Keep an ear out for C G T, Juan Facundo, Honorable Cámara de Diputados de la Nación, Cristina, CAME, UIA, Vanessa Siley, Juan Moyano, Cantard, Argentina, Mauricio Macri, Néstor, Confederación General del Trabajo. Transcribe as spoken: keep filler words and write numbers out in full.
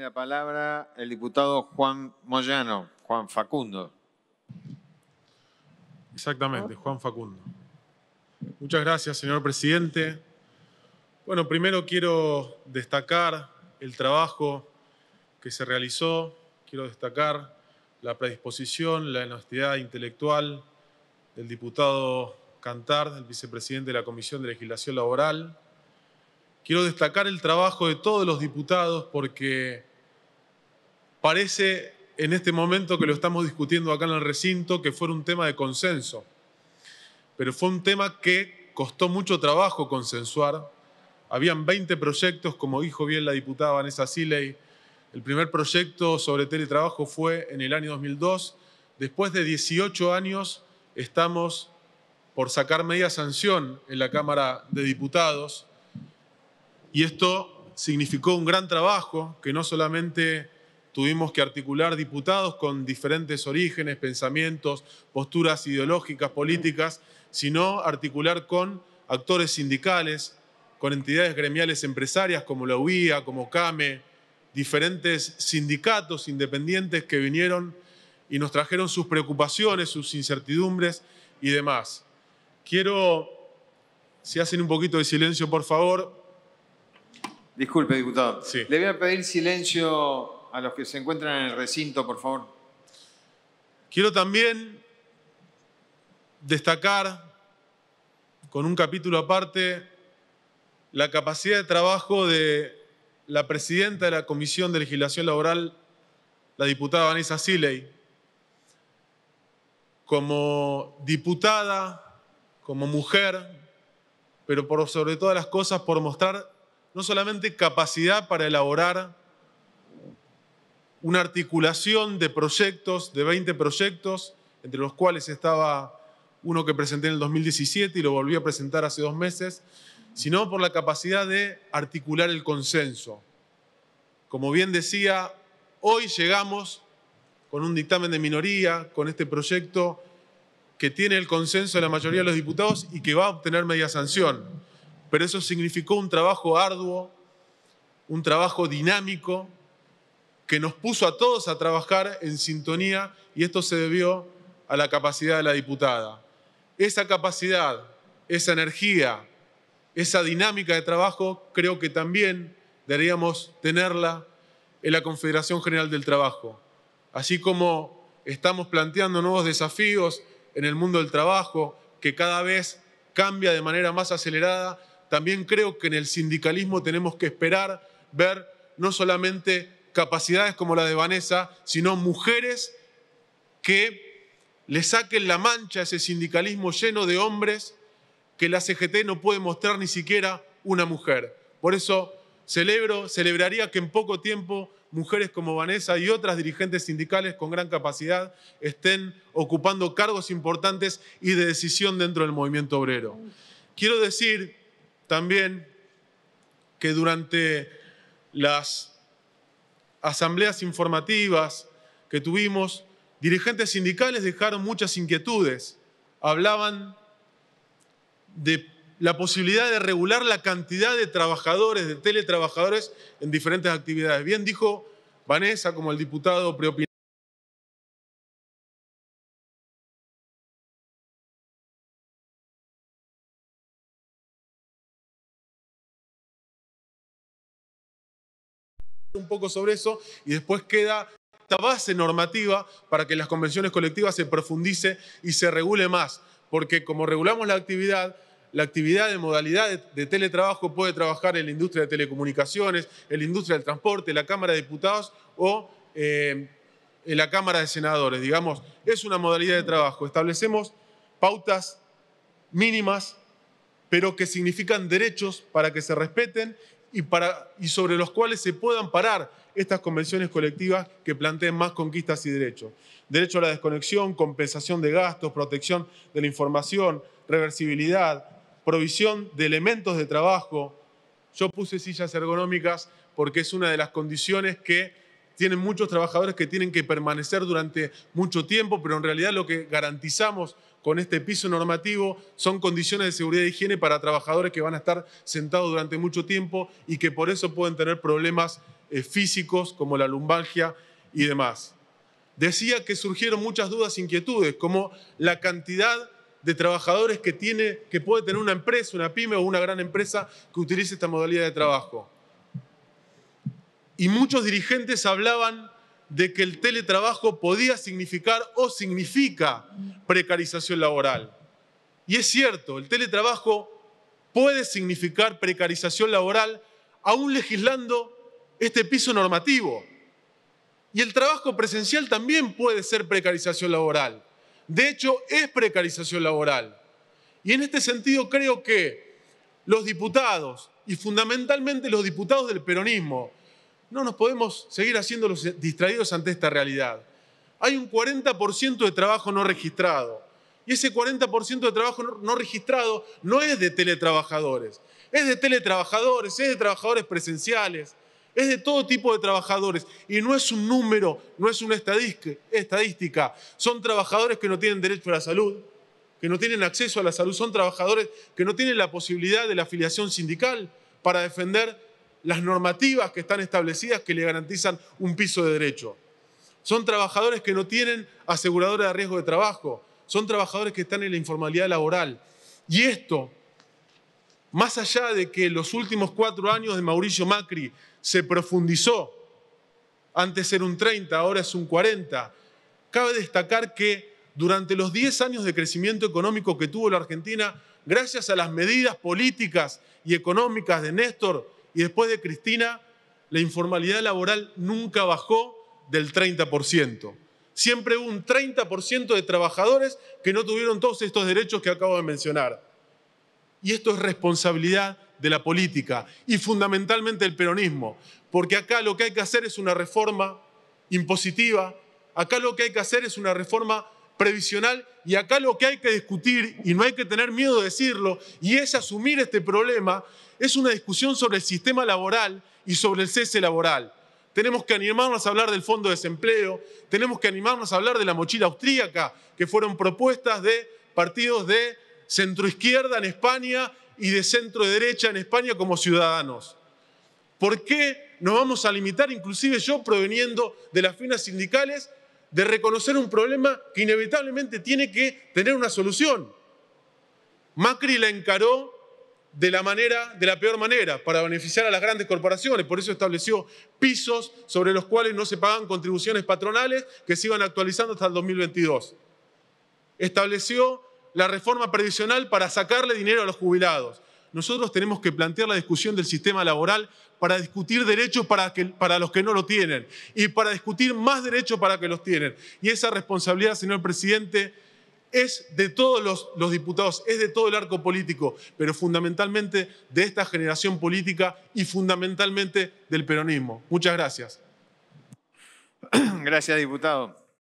Tiene la palabra el diputado Juan Moyano, Juan Facundo. Exactamente, Juan Facundo. Muchas gracias, señor presidente. Bueno, primero quiero destacar el trabajo que se realizó, quiero destacar la predisposición, la honestidad intelectual del diputado Cantard, el vicepresidente de la Comisión de Legislación Laboral. Quiero destacar el trabajo de todos los diputados porque parece en este momento que lo estamos discutiendo acá en el recinto que fuera un tema de consenso, pero fue un tema que costó mucho trabajo consensuar. Habían veinte proyectos, como dijo bien la diputada Vanessa Siley. El primer proyecto sobre teletrabajo fue en el año dos mil dos. Después de dieciocho años estamos por sacar media sanción en la Cámara de Diputados. Y esto significó un gran trabajo que no solamente tuvimos que articular diputados con diferentes orígenes, pensamientos, posturas ideológicas, políticas, sino articular con actores sindicales, con entidades gremiales empresarias como la U I A, como CAME, diferentes sindicatos independientes que vinieron y nos trajeron sus preocupaciones, sus incertidumbres y demás. Quiero, si hacen un poquito de silencio, por favor. Disculpe, diputado. Sí. Le voy a pedir silencio a los que se encuentran en el recinto, por favor. Quiero también destacar, con un capítulo aparte, la capacidad de trabajo de la presidenta de la Comisión de Legislación Laboral, la diputada Vanessa Siley. Como diputada, como mujer, pero por sobre todas las cosas, por mostrar no solamente capacidad para elaborar una articulación de proyectos, de veinte proyectos, entre los cuales estaba uno que presenté en el dos mil diecisiete y lo volví a presentar hace dos meses, sino por la capacidad de articular el consenso. Como bien decía, hoy llegamos con un dictamen de minoría, con este proyecto que tiene el consenso de la mayoría de los diputados y que va a obtener media sanción. Pero eso significó un trabajo arduo, un trabajo dinámico, que nos puso a todos a trabajar en sintonía y esto se debió a la capacidad de la diputada. Esa capacidad, esa energía, esa dinámica de trabajo, creo que también deberíamos tenerla en la Confederación General del Trabajo. Así como estamos planteando nuevos desafíos en el mundo del trabajo, que cada vez cambia de manera más acelerada, también creo que en el sindicalismo tenemos que esperar ver no solamente capacidades como la de Vanessa, sino mujeres que le saquen la mancha a ese sindicalismo lleno de hombres que la C G T no puede mostrar ni siquiera una mujer. Por eso celebro, celebraría que en poco tiempo mujeres como Vanessa y otras dirigentes sindicales con gran capacidad estén ocupando cargos importantes y de decisión dentro del movimiento obrero. Quiero decir también que durante las asambleas informativas que tuvimos, dirigentes sindicales dejaron muchas inquietudes. Hablaban de la posibilidad de regular la cantidad de trabajadores, de teletrabajadores en diferentes actividades. Bien dijo Vanessa, como el diputado preopinante, un poco sobre eso y después queda esta base normativa para que las convenciones colectivas se profundice y se regule más, porque como regulamos la actividad, la actividad de modalidad de teletrabajo puede trabajar en la industria de telecomunicaciones, en la industria del transporte, en la Cámara de Diputados o eh, en la Cámara de Senadores, digamos, es una modalidad de trabajo. Establecemos pautas mínimas, pero que significan derechos para que se respeten Y, para, y sobre los cuales se puedan parar estas convenciones colectivas que planteen más conquistas y derechos. Derecho a la desconexión, compensación de gastos, protección de la información, reversibilidad, provisión de elementos de trabajo. Yo puse sillas ergonómicas porque es una de las condiciones que tienen muchos trabajadores que tienen que permanecer durante mucho tiempo, pero en realidad lo que garantizamos con este piso normativo son condiciones de seguridad y higiene para trabajadores que van a estar sentados durante mucho tiempo y que por eso pueden tener problemas eh, físicos como la lumbalgia y demás. Decía que surgieron muchas dudas e inquietudes, como la cantidad de trabajadores que, tiene, que puede tener una empresa, una pyme o una gran empresa que utilice esta modalidad de trabajo. Y muchos dirigentes hablaban de que el teletrabajo podía significar o significa precarización laboral. Y es cierto, el teletrabajo puede significar precarización laboral aún legislando este piso normativo. Y el trabajo presencial también puede ser precarización laboral. De hecho, es precarización laboral. Y en este sentido creo que los diputados, y fundamentalmente los diputados del peronismo, no nos podemos seguir haciendo los distraídos ante esta realidad. Hay un cuarenta por ciento de trabajo no registrado. Y ese cuarenta por ciento de trabajo no registrado no es de teletrabajadores. Es de teletrabajadores, es de trabajadores presenciales, es de todo tipo de trabajadores. Y no es un número, no es una estadística. Son trabajadores que no tienen derecho a la salud, que no tienen acceso a la salud. Son trabajadores que no tienen la posibilidad de la afiliación sindical para defender las normativas que están establecidas que le garantizan un piso de derecho. Son trabajadores que no tienen aseguradora de riesgo de trabajo. Son trabajadores que están en la informalidad laboral. Y esto, más allá de que los últimos cuatro años de Mauricio Macri se profundizó, antes era un treinta, ahora es un cuarenta, cabe destacar que durante los diez años de crecimiento económico que tuvo la Argentina, gracias a las medidas políticas y económicas de Néstor y después de Cristina, la informalidad laboral nunca bajó del treinta por ciento. Siempre hubo un treinta por ciento de trabajadores que no tuvieron todos estos derechos que acabo de mencionar. Y esto es responsabilidad de la política y fundamentalmente del peronismo, porque acá lo que hay que hacer es una reforma impositiva, acá lo que hay que hacer es una reforma previsional y acá lo que hay que discutir, y no hay que tener miedo de decirlo, y es asumir este problema, es una discusión sobre el sistema laboral y sobre el cese laboral. Tenemos que animarnos a hablar del fondo de desempleo, tenemos que animarnos a hablar de la mochila austríaca, que fueron propuestas de partidos de centroizquierda en España y de centro derecha en España como Ciudadanos. ¿Por qué nos vamos a limitar, inclusive yo proveniendo de las filas sindicales, de reconocer un problema que inevitablemente tiene que tener una solución? Macri la encaró de la manera, de la peor manera, para beneficiar a las grandes corporaciones. Por eso estableció pisos sobre los cuales no se pagan contribuciones patronales que se iban actualizando hasta el dos mil veintidós. Estableció la reforma previsional para sacarle dinero a los jubilados. Nosotros tenemos que plantear la discusión del sistema laboral para discutir derechos para, que, para los que no lo tienen y para discutir más derechos para que los tienen. Y esa responsabilidad, señor presidente, es de todos los, los diputados, es de todo el arco político, pero fundamentalmente de esta generación política y fundamentalmente del peronismo. Muchas gracias. Gracias, diputado.